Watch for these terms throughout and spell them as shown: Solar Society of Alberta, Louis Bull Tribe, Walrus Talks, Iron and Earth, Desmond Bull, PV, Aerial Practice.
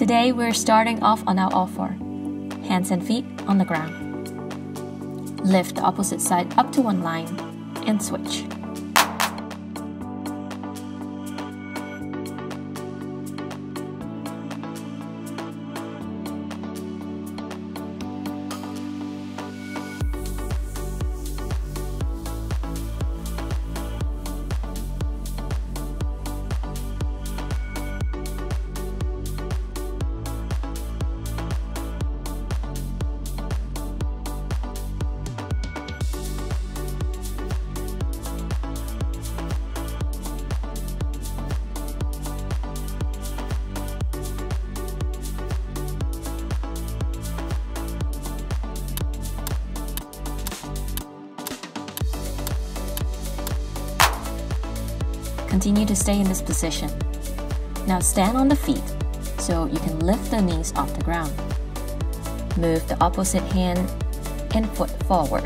Today we're starting off on our all four, hands and feet on the ground. Lift the opposite side up to one line and switch. Continue to stay in this position. Now stand on the feet so you can lift the knees off the ground. Move the opposite hand and foot forward.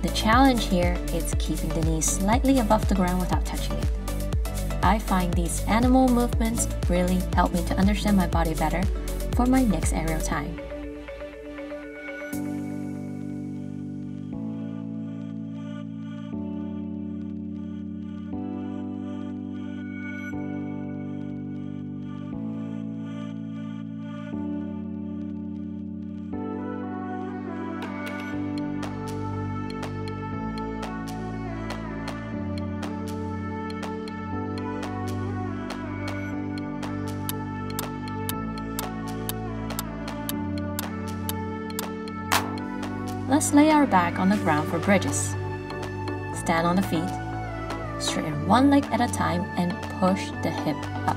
The challenge here is keeping the knees slightly above the ground without touching it. I find these animal movements really help me to understand my body better for my next aerial time. Let's lay our back on the ground for bridges. Stand on the feet, straighten one leg at a time and push the hip up.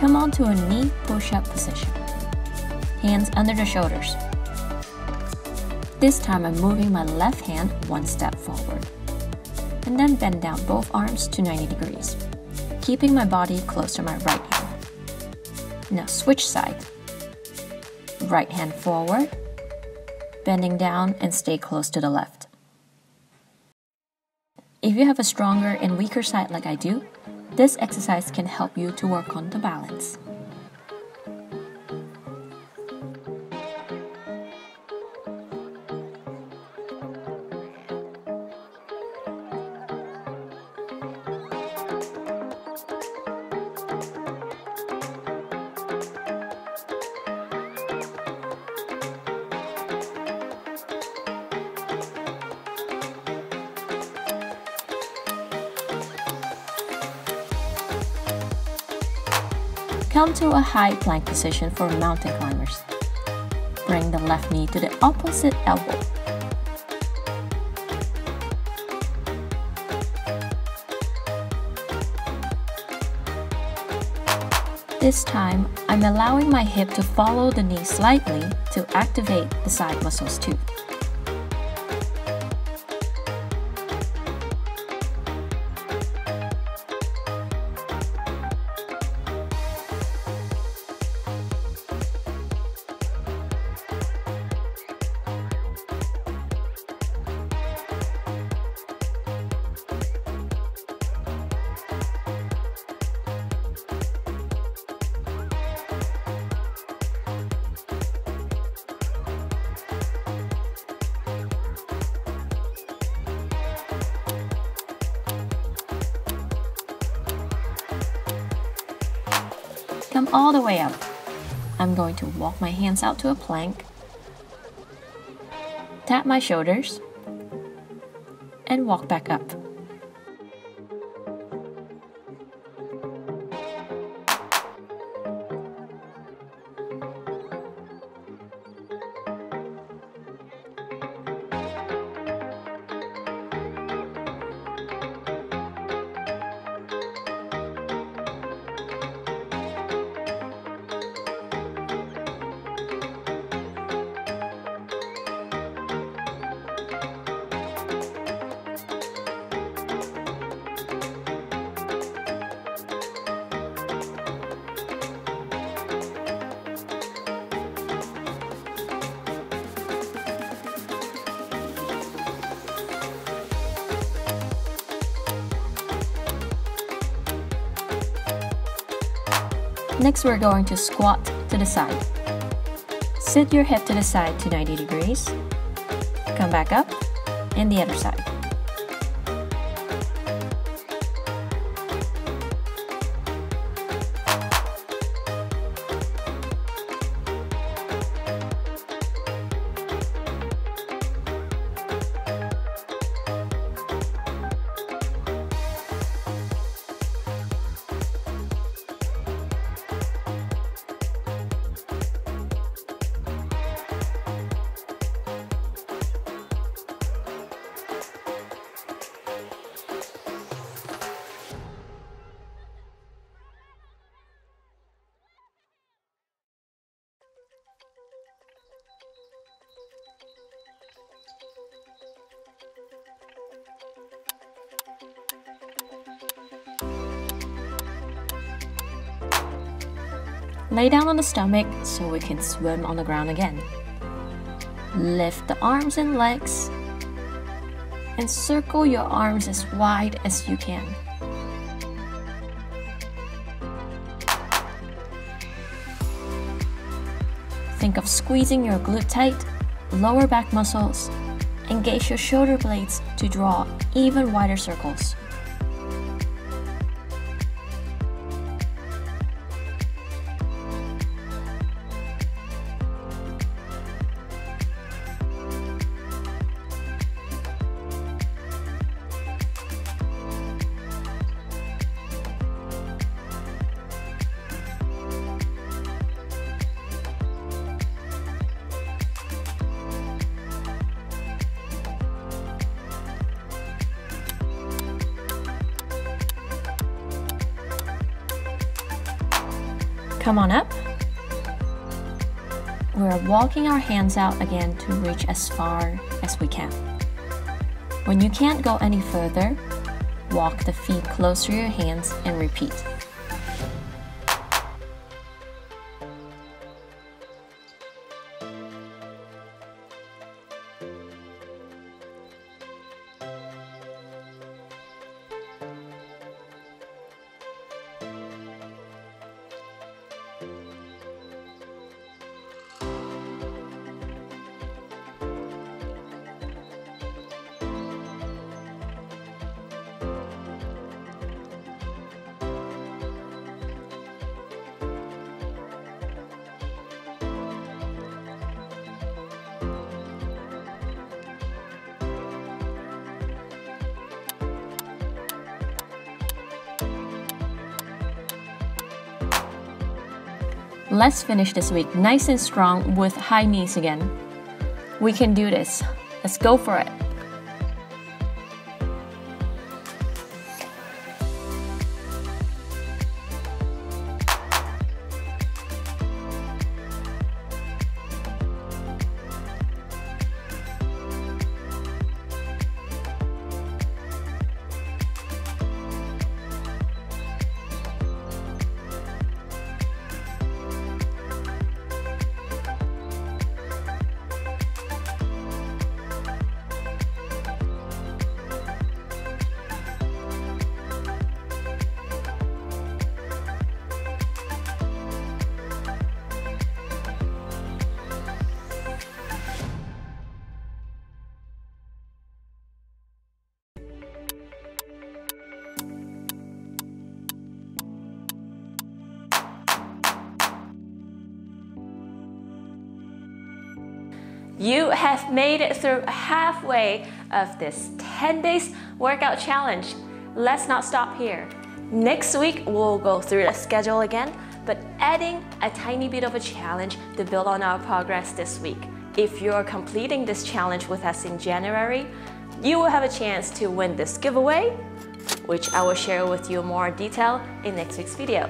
Come onto a knee push-up position. Hands under the shoulders. This time I'm moving my left hand one step forward. And then bend down both arms to 90 degrees, keeping my body close to my right heel. Now switch side. Right hand forward, bending down and stay close to the left. If you have a stronger and weaker side like I do, this exercise can help you to work on the balance. Come to a high plank position for mountain climbers. Bring the left knee to the opposite elbow. This time, I'm allowing my hip to follow the knee slightly to activate the side muscles too. Come all the way up. I'm going to walk my hands out to a plank, tap my shoulders, and walk back up. Next, we're going to squat to the side. Sit your hip to the side to 90 degrees. Come back up, and the other side. Lay down on the stomach so we can swim on the ground again. Lift the arms and legs and circle your arms as wide as you can. Think of squeezing your glute tight, lower back muscles. Engage your shoulder blades to draw even wider circles. Come on up. We're walking our hands out again to reach as far as we can. When you can't go any further, walk the feet close to your hands and repeat. Let's finish this week nice and strong with high knees again. We can do this. Let's go for it. You have made it through halfway of this 10 days workout challenge. Let's not stop here. Next week, we'll go through the schedule again, but adding a tiny bit of a challenge to build on our progress this week. If you're completing this challenge with us in January, you will have a chance to win this giveaway, which I will share with you more detail in next week's video.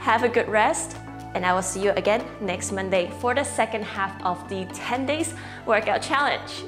Have a good rest, and I will see you again next Monday for the second half of the 10 days workout challenge.